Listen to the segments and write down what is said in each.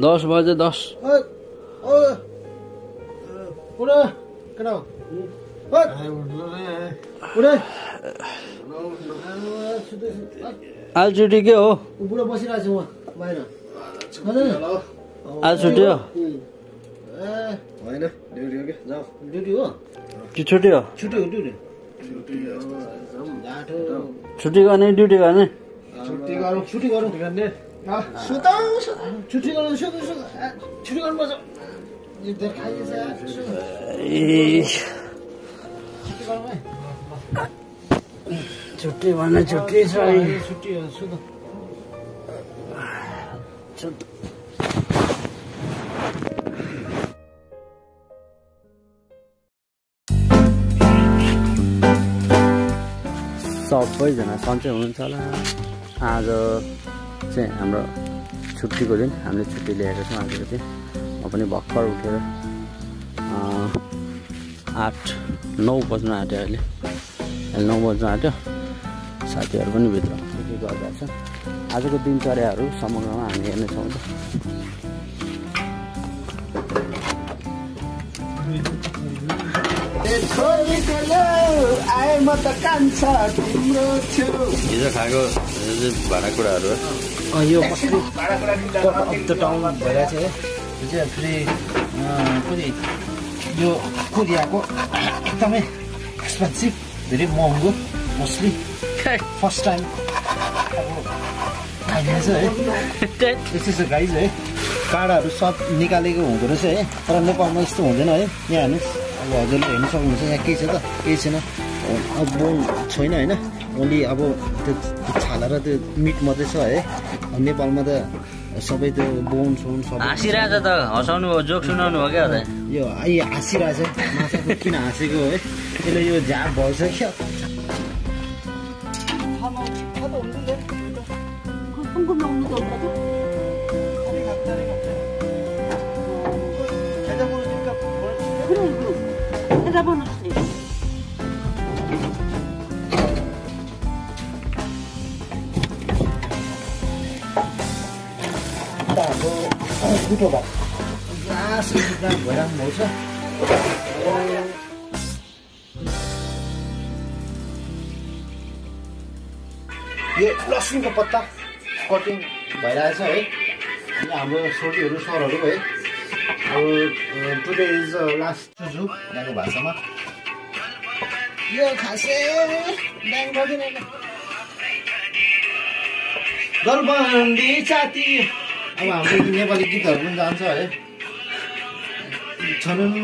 Dos baje dos. Pura, get out. What? I'll shoot you. Go. I'll shoot you. Why not? Do you? सबैजना सन्चै हुनुहुन्छ होला आज चाहिँ हाम्रो छुट्टीको दिन हामीले छुट्टी लिएको छौं आज चाहिँ म पनि भक्कर उठेर 8-9 बज्न आट्यो अहिले 9 बज्न आट्यो साथीहरु पनि भित्र के गर्दै छन् आजको दिनचर्याहरु समग्रमा हामी हेर्न छौं I'm at the cancer. These are cargoes. This is Barakura. Oh, you are up the town of Barate. This is a free goodie. You could come in expensive, very mongo, mostly. First time. This is a guy's eh? Cara, Rusop, Nikalego, Rose, from the Palma Stone, you know, Yanis. Well, the name of the case is only about the color of the meat mother soy, only Palmada, Soviet bones, Asira, Osano, jokes on Wagada. You are Asira, Masakina, you jab balls a shot. Today is last Tuesday. अब हाम्रो नेपाली गीतहरु पनि जान्छ है छनुन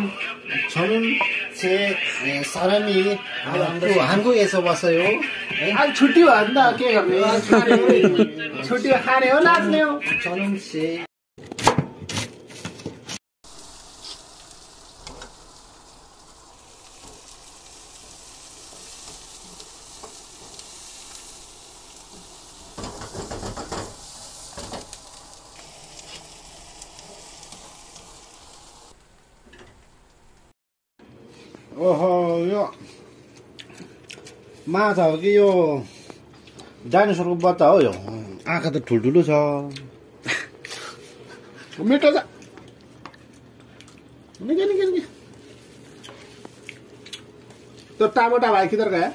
से सरमी हाम्रो यसो बस्यो आज छुट्टी भयो नि त के गर्ने छुट्टी खाने हो नाच्ने हो छनुन से Oh, yeah. Mata, you dinosaur butter. I got the tool to lose all. Make it up. The time of the like it again.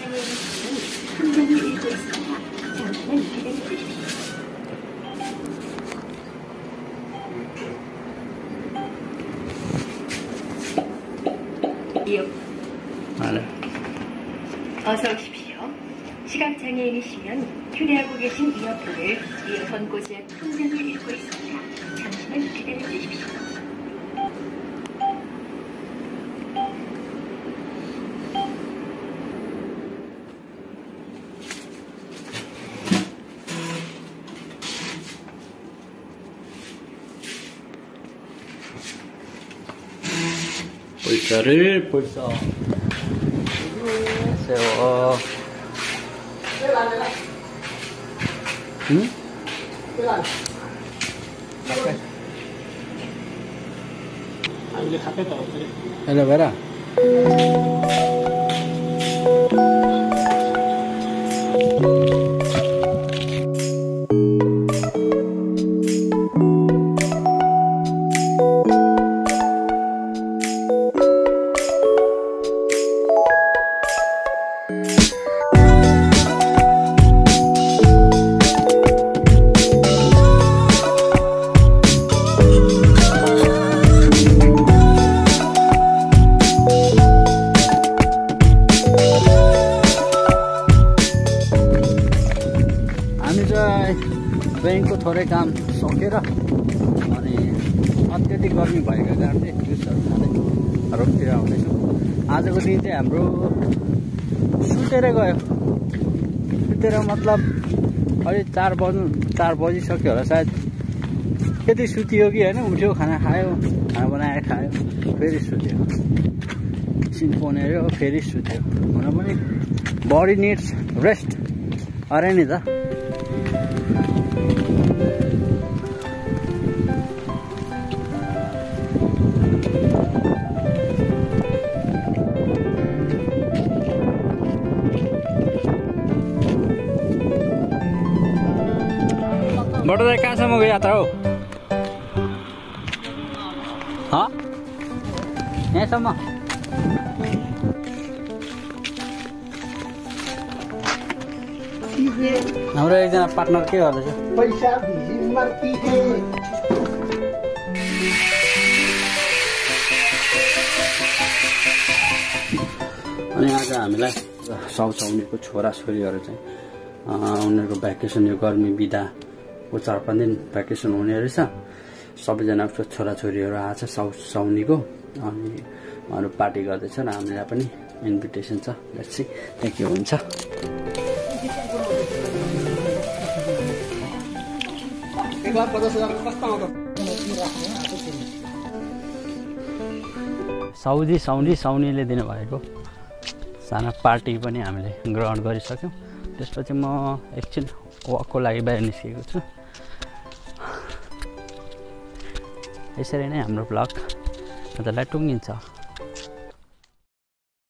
어서 오십시오. 시각장애인이시면 휴대하고 계신 이어폰을 이어폰 꽂이한 통장에 읽고 있습니다. 잠시만 기다려주십시오. 볼살을 벌써 세워. 응? 일로 와라. Bank को थोड़े काम सकेर अनि अत्यधिक गर्मी भएका कारणले बिसहरु खाने रोकतिर आउँदैछु। आजको दिन चाहिँ हाम्रो सुतेर गयो। सुतेर मतलब अलि 4 बजिसक्यो होला सायद। त्यति सुतियो कि हैन, उठ्यो, खाना बनाएर खायो, फेरि सुत्यो, एकछिन फोन हेर्यो, फेरि सुत्यो। हुन पनि बडी निड्स रेस्ट अरे नि त। बड़ा दाई कहाँसम्म गया त हो? हाँ? यहाँसम्म? हाम्रो एकजना पार्टनर के गर्दैछ? पैसा भिजिममा पिथे। अनि आज हामीलाई साउचाउनेको छोरा छोरीहरु चाहिँ उनीहरुको भ्याकेसन यो गर्मी बिदा को 4-5 दिन भ्याकेसन हुने रहेछ। सबैजना छोराछोरीहरू आएछ साउनीको, अनि उनीहरू पार्टी गर्दैछ र हामीलाई पनि इन्भिटेसन छ। लेट्स सी के हुन्छ। एकबार 50,000 कस्तो आउँछ? साउनीले दिनुभएको साना पार्टी पनि हामीले ग्रहण गरिसक्यौँ। त्यसपछि म एकछिन वकको लागि बाहिर निस्केको छु। यसरी नै हाम्रो ब्लग टुङ्गिन्छ।